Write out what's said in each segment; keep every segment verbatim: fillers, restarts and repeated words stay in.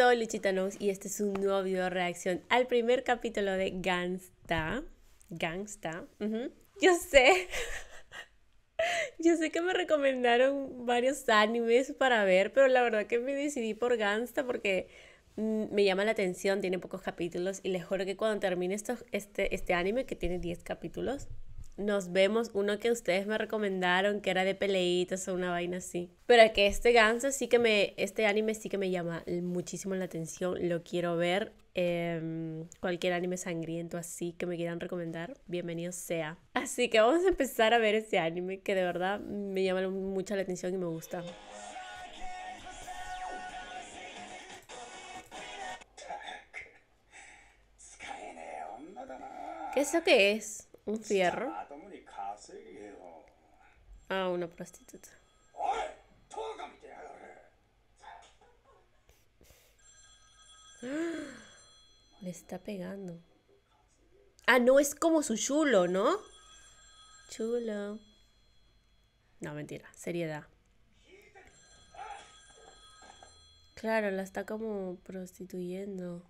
Soy Luchita Knows y este es un nuevo video de reacción al primer capítulo de Gangsta. Gangsta. Uh-huh. Yo sé. Yo sé que me recomendaron varios animes para ver, pero la verdad que me decidí por Gangsta porque mm, me llama la atención, tiene pocos capítulos y les juro que cuando termine esto, este, este anime, que tiene diez capítulos, nos vemos uno que ustedes me recomendaron, que era de peleitas o una vaina así. Pero que este Gangsta sí que me... Este anime sí que me llama muchísimo la atención. Lo quiero ver. Eh, cualquier anime sangriento así que me quieran recomendar, bienvenido sea. Así que vamos a empezar a ver este anime que de verdad me llama mucho la atención y me gusta. ¿Qué es eso que es? ¿Un fierro? Ah, una prostituta. Le está pegando. Ah, no, es como su chulo, ¿no? Chulo. No, mentira, seriedad. Claro, la está como prostituyendo.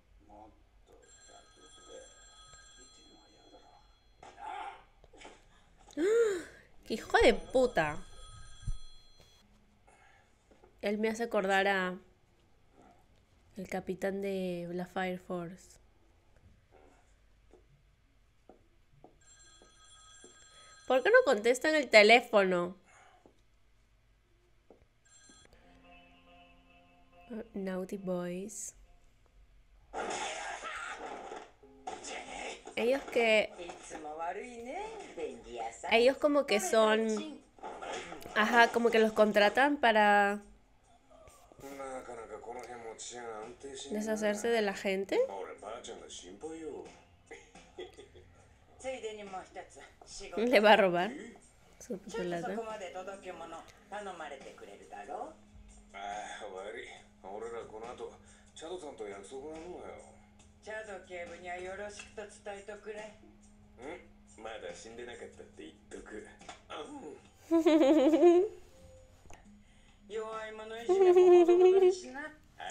¡Hijo de puta! Él me hace acordar a... el capitán de la Fire Force. ¿Por qué no contestan el teléfono? Naughty Boys. Ellos que... Ellos como que son... Ajá, como que los contratan para... deshacerse de la gente. Le va a robar su pistola.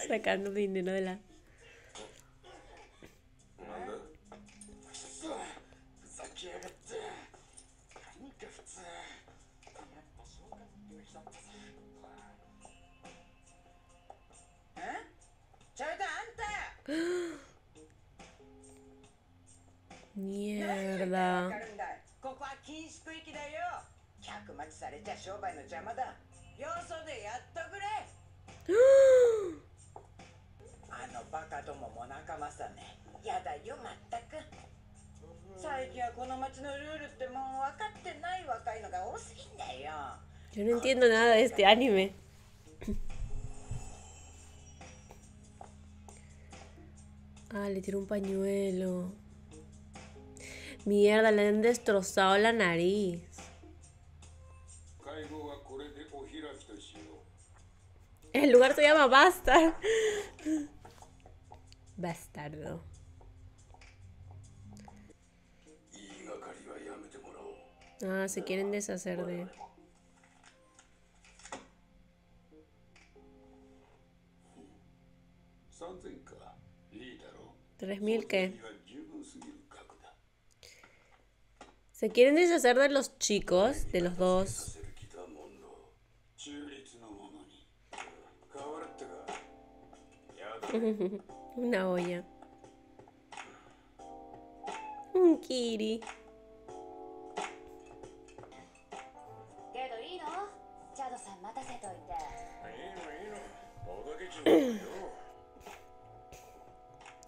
Sacando dinero de la... Mierda. Yo no entiendo nada de este anime. Ah, le tiró un pañuelo. Mierda, le han destrozado la nariz. El lugar se llama Bastard. Bastardo. Ah, se quieren deshacer de... ¿tres mil qué? Se quieren deshacer de los chicos, de los dos. Una olla. Un kiri.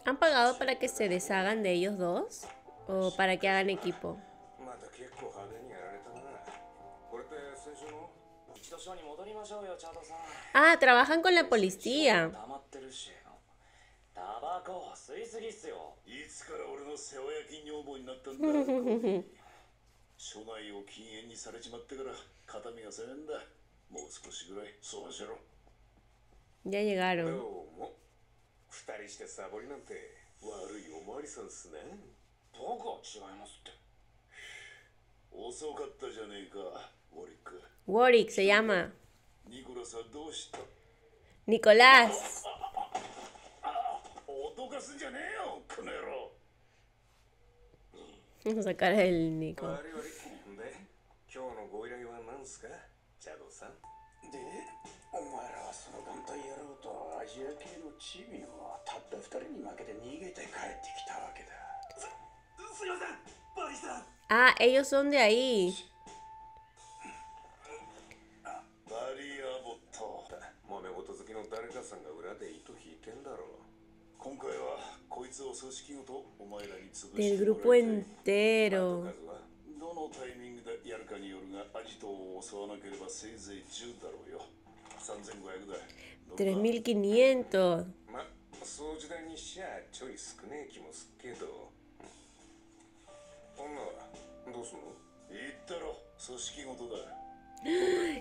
¿Han pagado para que se deshagan de ellos dos? ¿O para que hagan equipo? Ah, trabajan con la policía. Ya llegaron. Worick se llama. Nicolás. Vamos a sacar el Nico. Ah, ellos son de ahí. Del grupo entero. tres mil quinientos.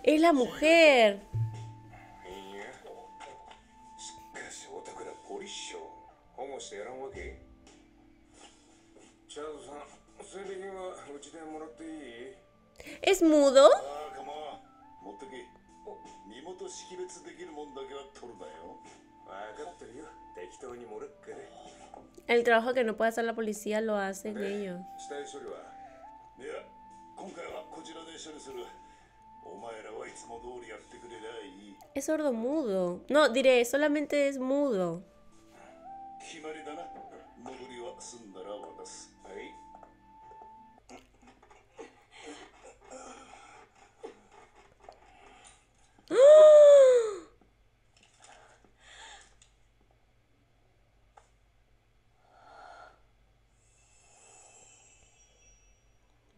Es la mujer. ¿Es mudo? El trabajo que no puede hacer la policía lo hacen ellos. Es sordo mudo. No, diré, solamente es mudo.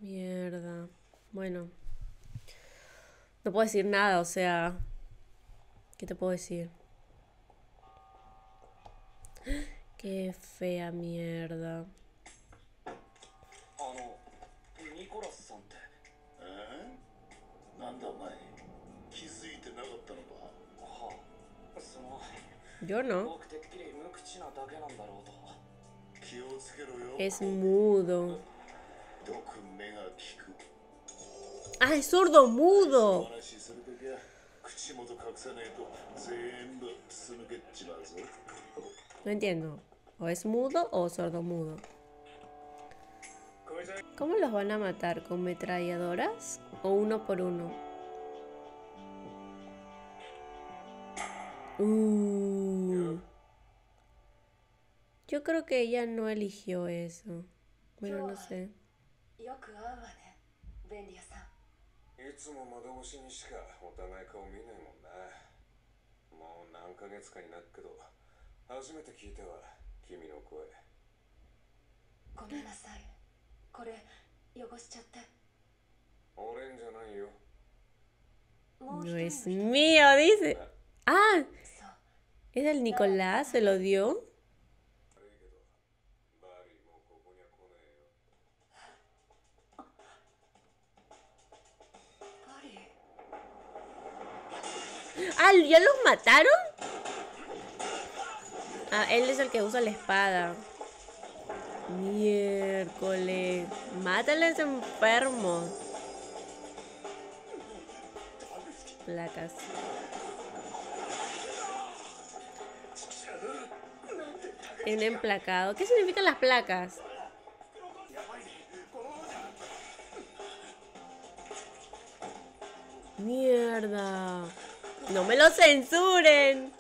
Mierda. Bueno, no puedo decir nada, o sea, ¿qué te puedo decir? Qué fea mierda. Yo no. Es mudo. Ah, es sordo mudo. No entiendo. O es mudo o sordo mudo. ¿Cómo los van a matar? ¿Con metralladoras? ¿O uno por uno? Uh. Yo creo que ella no eligió eso. Bueno, no sé. No es mío, dice. Ah, ¿es el Nicolás? ¿Se lo dio? Ah, ¿ya los mataron? Ah, él es el que usa la espada. Miércoles. Mátales, enfermos. Placas. Un emplacado. ¿Qué significan las placas? Mierda. No me lo censuren.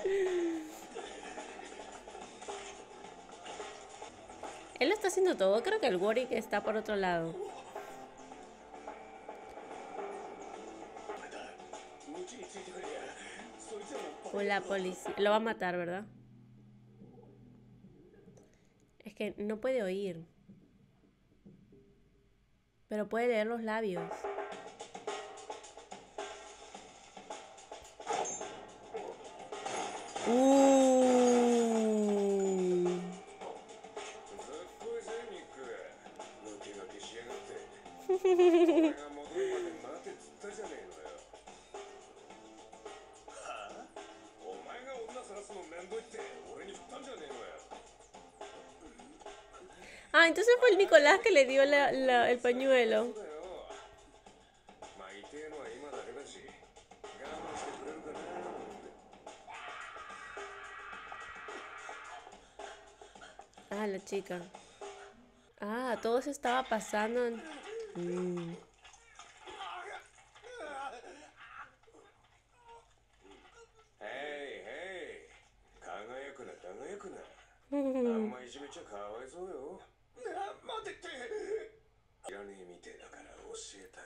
Él lo está haciendo todo. Creo que el Worick está por otro lado. O la policía. Lo va a matar, ¿verdad? Es que no puede oír. Pero puede leer los labios. Uh. Ah, entonces fue el Nicolás que le dio la, la, el pañuelo. Ah, la chica. Ah, todo eso estaba pasando en... Mm.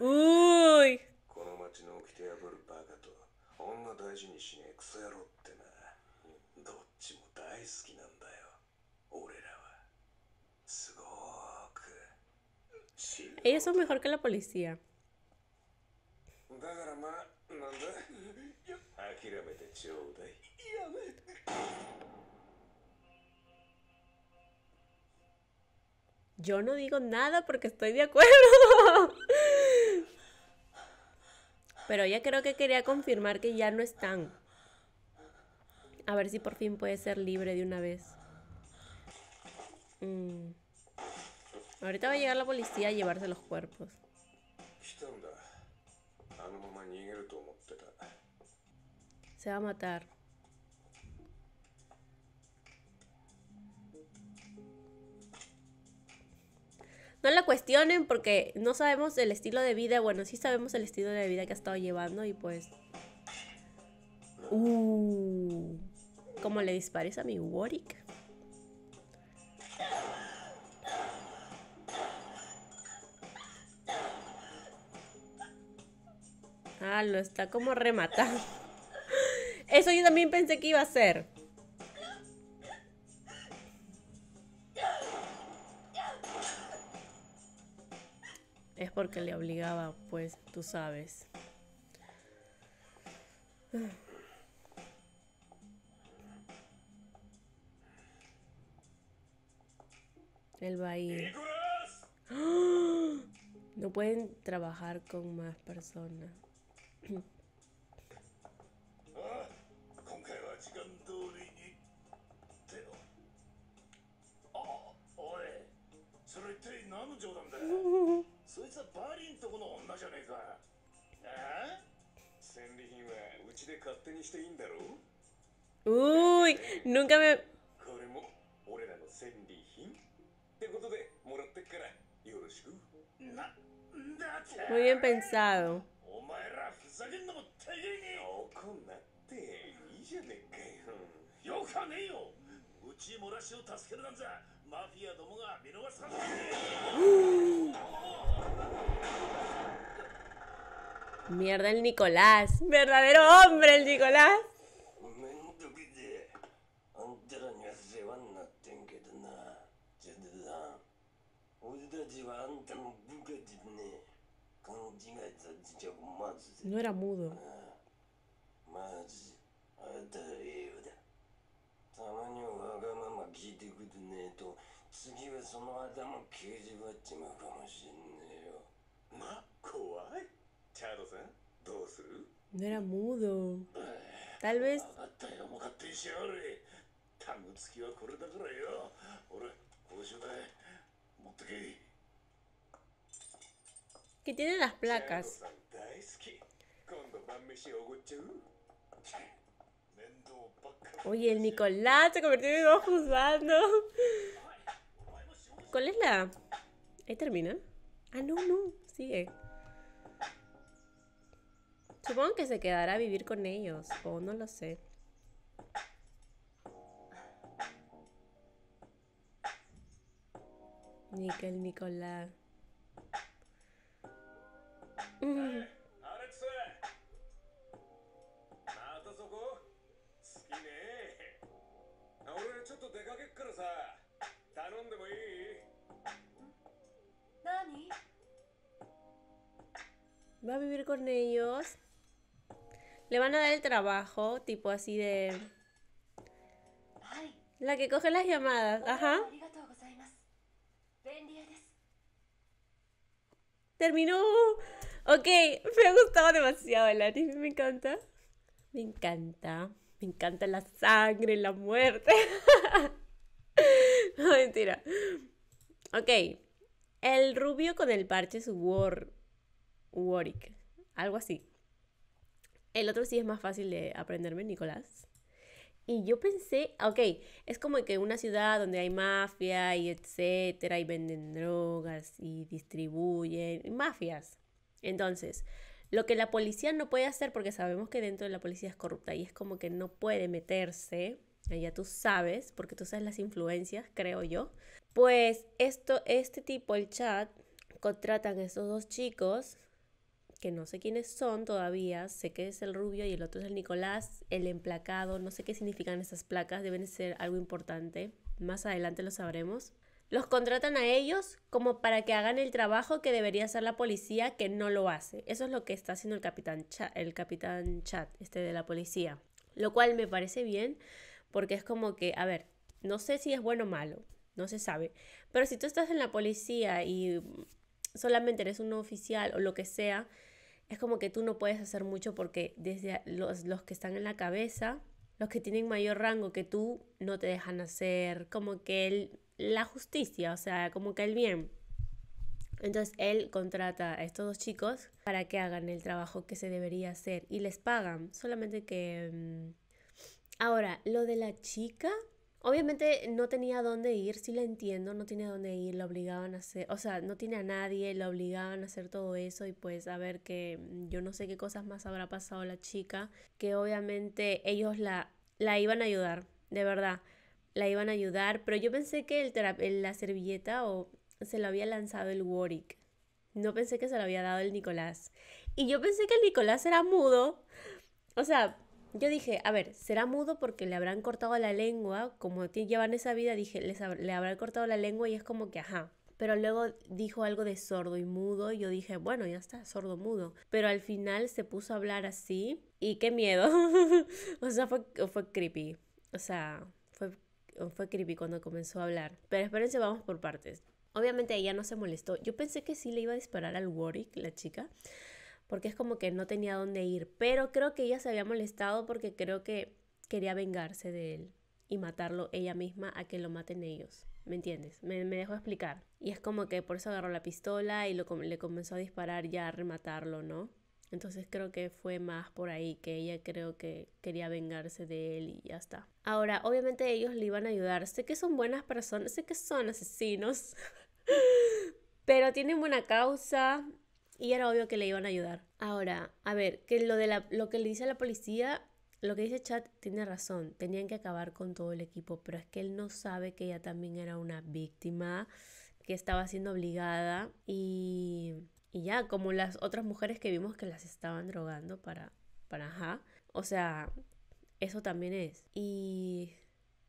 Uy. Ellos son mejor que la policía. Yo no digo nada porque estoy de acuerdo. Pero ella creo que quería confirmar que ya no están. A ver si por fin puede ser libre de una vez. Mm. Ahorita va a llegar la policía a llevarse los cuerpos. Se va a matar. No la cuestionen porque no sabemos el estilo de vida. Bueno, sí sabemos el estilo de vida que ha estado llevando y pues... Uh, ¿cómo le dispares a mi Worick? Ah, lo está como rematando. Eso yo también pensé que iba a ser. Es porque le obligaba, pues, tú sabes. Él va a ir. ¡Oh! No pueden trabajar con más personas. Uy, nunca me... Muy bien pensado. Mierda el Nicolás, verdadero hombre el Nicolás. No era mudo. No era mudo. Tal vez. Que tienen las placas. Oye, el Nicolás se convirtió en un juzgando. ¿Cuál es la...? ¿Ahí termina? Ah, no, no, sigue. Supongo que se quedará a vivir con ellos. O no lo sé. Nickel, Nicolás. Mm. Va a vivir con ellos. Le van a dar el trabajo, tipo así de... La que coge las llamadas, ajá. Terminó. Ok, me ha gustado demasiado el anime, me encanta. Me encanta. Me encanta la sangre, la muerte. No, mentira. Ok. El rubio con el parche es War... Worick. Algo así. El otro sí es más fácil de aprenderme, Nicolás. Y yo pensé, ok, es como que una ciudad donde hay mafia y etcétera, y venden drogas y distribuyen, mafias. Entonces, lo que la policía no puede hacer, porque sabemos que dentro de la policía es corrupta y es como que no puede meterse, ya tú sabes, porque tú sabes las influencias, creo yo. Pues esto, este tipo, el Chad, contratan a estos dos chicos, que no sé quiénes son todavía, sé que es el rubio y el otro es el Nicolás, el emplacado, no sé qué significan esas placas, deben ser algo importante, más adelante lo sabremos. Los contratan a ellos como para que hagan el trabajo que debería hacer la policía, que no lo hace. Eso es lo que está haciendo el capitán Chad, el capitán Chad, este de la policía, lo cual me parece bien, porque es como que, a ver, no sé si es bueno o malo, no se sabe, pero si tú estás en la policía y solamente eres un oficial o lo que sea, es como que tú no puedes hacer mucho, porque desde los, los que están en la cabeza, los que tienen mayor rango que tú, no te dejan hacer como que el, la justicia, o sea, como que el bien. Entonces él contrata a estos dos chicos para que hagan el trabajo que se debería hacer y les pagan, solamente que... Ahora, lo de la chica, obviamente no tenía dónde ir, sí la entiendo, no tenía dónde ir, la obligaban a hacer, o sea, no tiene a nadie, la obligaban a hacer todo eso y pues a ver que yo no sé qué cosas más habrá pasado la chica, que obviamente ellos la, la iban a ayudar, de verdad, la iban a ayudar, pero yo pensé que el la servilleta o se la había lanzado el Worick, no pensé que se la había dado el Nicolás, y yo pensé que el Nicolás era mudo, o sea... Yo dije, a ver, será mudo porque le habrán cortado la lengua, como llevan esa vida, dije, les hab le habrán cortado la lengua y es como que ajá. Pero luego dijo algo de sordo y mudo y yo dije, bueno, ya está, sordo mudo. Pero al final se puso a hablar así y qué miedo. O sea, fue, fue creepy. O sea, fue, fue creepy cuando comenzó a hablar. Pero espérense, vamos por partes. Obviamente ella no se molestó. Yo pensé que sí le iba a disparar al Worick, la chica, porque es como que no tenía dónde ir, pero creo que ella se había molestado porque creo que quería vengarse de él y matarlo ella misma a que lo maten ellos, ¿me entiendes? Me, me dejó explicar, y es como que por eso agarró la pistola y lo, le comenzó a disparar ya a rematarlo, ¿no? Entonces creo que fue más por ahí, que ella creo que quería vengarse de él y ya está. Ahora, obviamente ellos le iban a ayudar, sé que son buenas personas, sé que son asesinos, pero tienen buena causa... Y era obvio que le iban a ayudar. Ahora, a ver, que lo, de la, lo que le dice a la policía, lo que dice Chad tiene razón. Tenían que acabar con todo el equipo, pero es que él no sabe que ella también era una víctima, que estaba siendo obligada. Y, y ya, como las otras mujeres que vimos que las estaban drogando para... para ajá. O sea, eso también es. Y,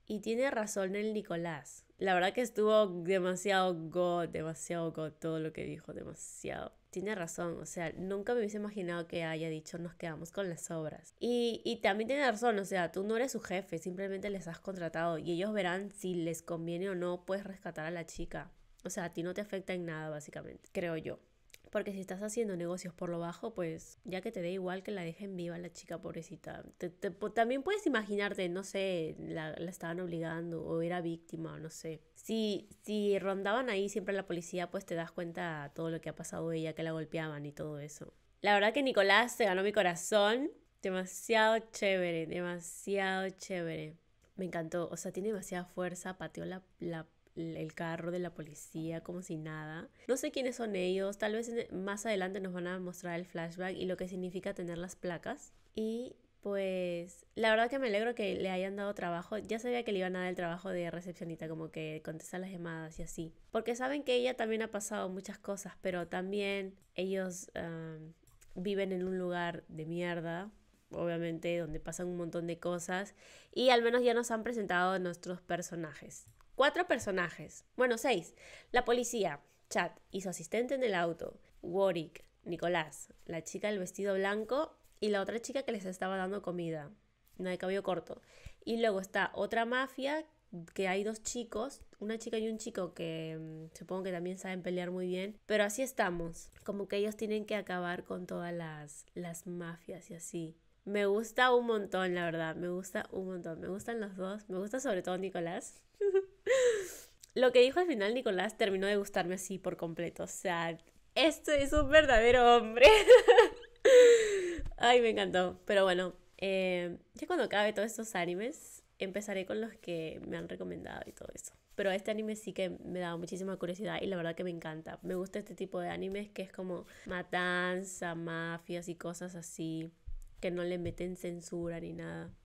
y tiene razón el Nicolás. La verdad que estuvo demasiado god, demasiado god, todo lo que dijo, demasiado. Tiene razón, o sea, nunca me hubiese imaginado que haya dicho nos quedamos con las obras. Y, y también tiene razón, o sea, tú no eres su jefe, simplemente les has contratado y ellos verán si les conviene o no puedes rescatar a la chica. O sea, a ti no te afecta en nada, básicamente, creo yo. Porque si estás haciendo negocios por lo bajo, pues ya que te dé igual que la dejen viva la chica pobrecita. Te, te, también puedes imaginarte, no sé, la, la estaban obligando o era víctima, no sé. Si, si rondaban ahí siempre la policía, pues te das cuenta de todo lo que ha pasado ella, que la golpeaban y todo eso. La verdad que Nicolás se ganó mi corazón. Demasiado chévere, demasiado chévere. Me encantó, o sea, tiene demasiada fuerza, pateó la, la el carro de la policía como si nada. No sé quiénes son ellos, tal vez más adelante nos van a mostrar el flashback y lo que significa tener las placas. Y pues la verdad que me alegro que le hayan dado trabajo. Ya sabía que le iban a dar el trabajo de recepcionista, como que contestar las llamadas y así, porque saben que ella también ha pasado muchas cosas, pero también ellos um, viven en un lugar de mierda, obviamente, donde pasan un montón de cosas. Y al menos ya nos han presentado nuestros personajes. Cuatro personajes, bueno, seis. La policía, Chad y su asistente en el auto, Worick, Nicolás, la chica del vestido blanco y la otra chica que les estaba dando comida, una de cabello corto. Y luego está otra mafia, que hay dos chicos, una chica y un chico que mmm, supongo que también saben pelear muy bien. Pero así estamos, como que ellos tienen que acabar con todas las, las mafias y así. Me gusta un montón, la verdad, me gusta un montón, me gustan los dos, me gusta sobre todo Nicolás. Lo que dijo al final Nicolás terminó de gustarme así por completo. O sea, este es un verdadero hombre. Ay, me encantó. Pero bueno, eh, ya cuando acabe todos estos animes, empezaré con los que me han recomendado y todo eso. Pero este anime sí que me da muchísima curiosidad y la verdad que me encanta. Me gusta este tipo de animes que es como matanza, mafias y cosas así, que no le meten censura ni nada.